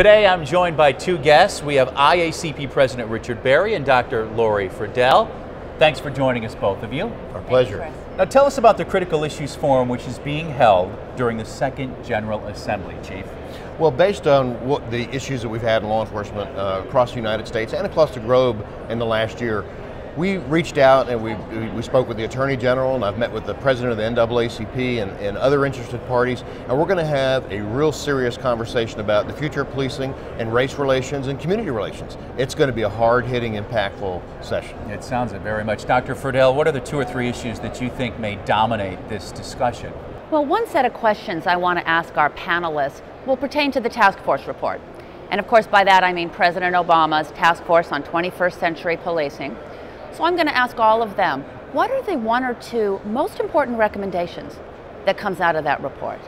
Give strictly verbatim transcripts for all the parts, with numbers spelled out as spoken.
Today I'm joined by two guests. We have I A C P President Richard Beary and Doctor Lori Fridell. Thanks for joining us, both of you. Our pleasure. Now tell us about the Critical Issues Forum, which is being held during the Second General Assembly, Chief. Well, based on what the issues that we've had in law enforcement uh, across the United States and across the globe in the last year, we reached out and we, we spoke with the Attorney General, and I've met with the President of the N double A C P and, and other interested parties, and we're going to have a real serious conversation about the future of policing and race relations and community relations. It's going to be a hard-hitting, impactful session. It sounds it very much. Doctor Fridell, what are the two or three issues that you think may dominate this discussion? Well, one set of questions I want to ask our panelists will pertain to the task force report. And of course, by that I mean President Obama's task force on twenty-first century policing. So I'm going to ask all of them, what are the one or two most important recommendations that comes out of that report?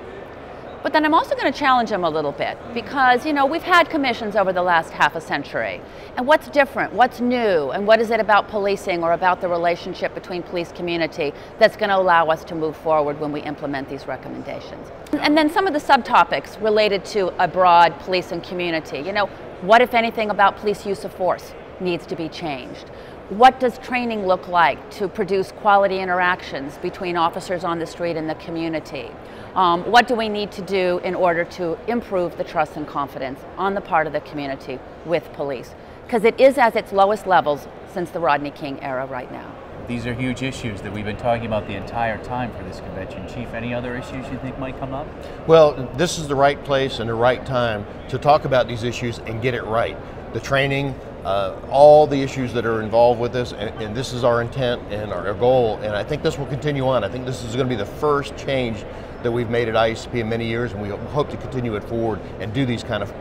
But then I'm also going to challenge them a little bit because, you know, we've had commissions over the last half a century. And what's different, what's new, and what is it about policing or about the relationship between police community that's going to allow us to move forward when we implement these recommendations? And then some of the subtopics related to a broad policing community. You know, what, if anything, about police use of force needs to be changed? What does training look like to produce quality interactions between officers on the street and the community? Um, what do we need to do in order to improve the trust and confidence on the part of the community with police? Because it is at its lowest levels since the Rodney King era right now. These are huge issues that we've been talking about the entire time for this convention. Chief, any other issues you think might come up? Well, this is the right place and the right time to talk about these issues and get it right. The training, Uh, all the issues that are involved with this, and, and this is our intent and our, our goal, and I think this will continue on. I think this is going to be the first change that we've made at I A C P in many years, and we hope to continue it forward and do these kind of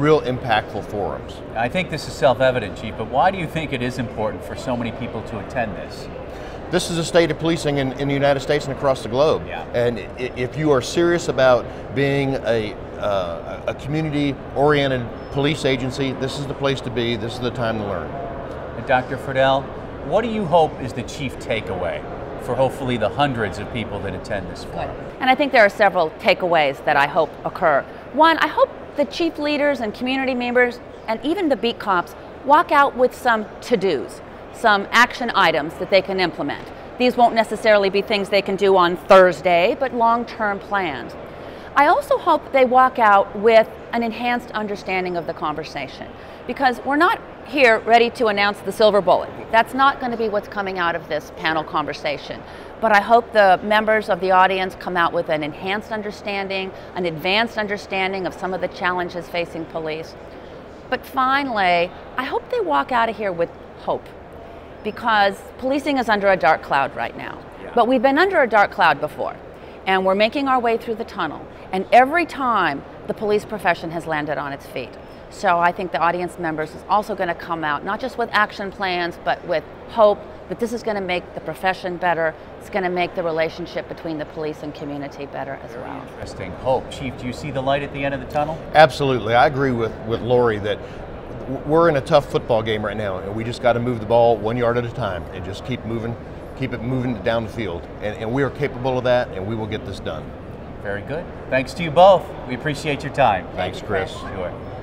real impactful forums. I think this is self-evident, Chief, but why do you think it is important for so many people to attend this? This is a state of policing in, in the United States and across the globe, yeah. And if you are serious about being a Uh, a community-oriented police agency, this is the place to be, this is the time to learn. And Doctor Fridell, what do you hope is the chief takeaway for hopefully the hundreds of people that attend this forum? And I think there are several takeaways that I hope occur. One, I hope the chief leaders and community members and even the beat cops walk out with some to-dos, some action items that they can implement. These won't necessarily be things they can do on Thursday, but long-term plans. I also hope they walk out with an enhanced understanding of the conversation, because we're not here ready to announce the silver bullet. That's not going to be what's coming out of this panel conversation. But I hope the members of the audience come out with an enhanced understanding, an advanced understanding of some of the challenges facing police. But finally, I hope they walk out of here with hope, because policing is under a dark cloud right now. Yeah. But we've been under a dark cloud before. And we're making our way through the tunnel. And every time, the police profession has landed on its feet. So I think the audience members is also going to come out, not just with action plans, but with hope that this is going to make the profession better. It's going to make the relationship between the police and community better as Very well. Interesting. Hope. Chief, do you see the light at the end of the tunnel? Absolutely. I agree with, with Lori that we're in a tough football game right now, and we just got to move the ball one yard at a time and just keep moving. Keep it moving down the field. And, and we are capable of that, and we will get this done. Very good. Thanks to you both. We appreciate your time. Thanks, Thanks Chris. Chris. Sure.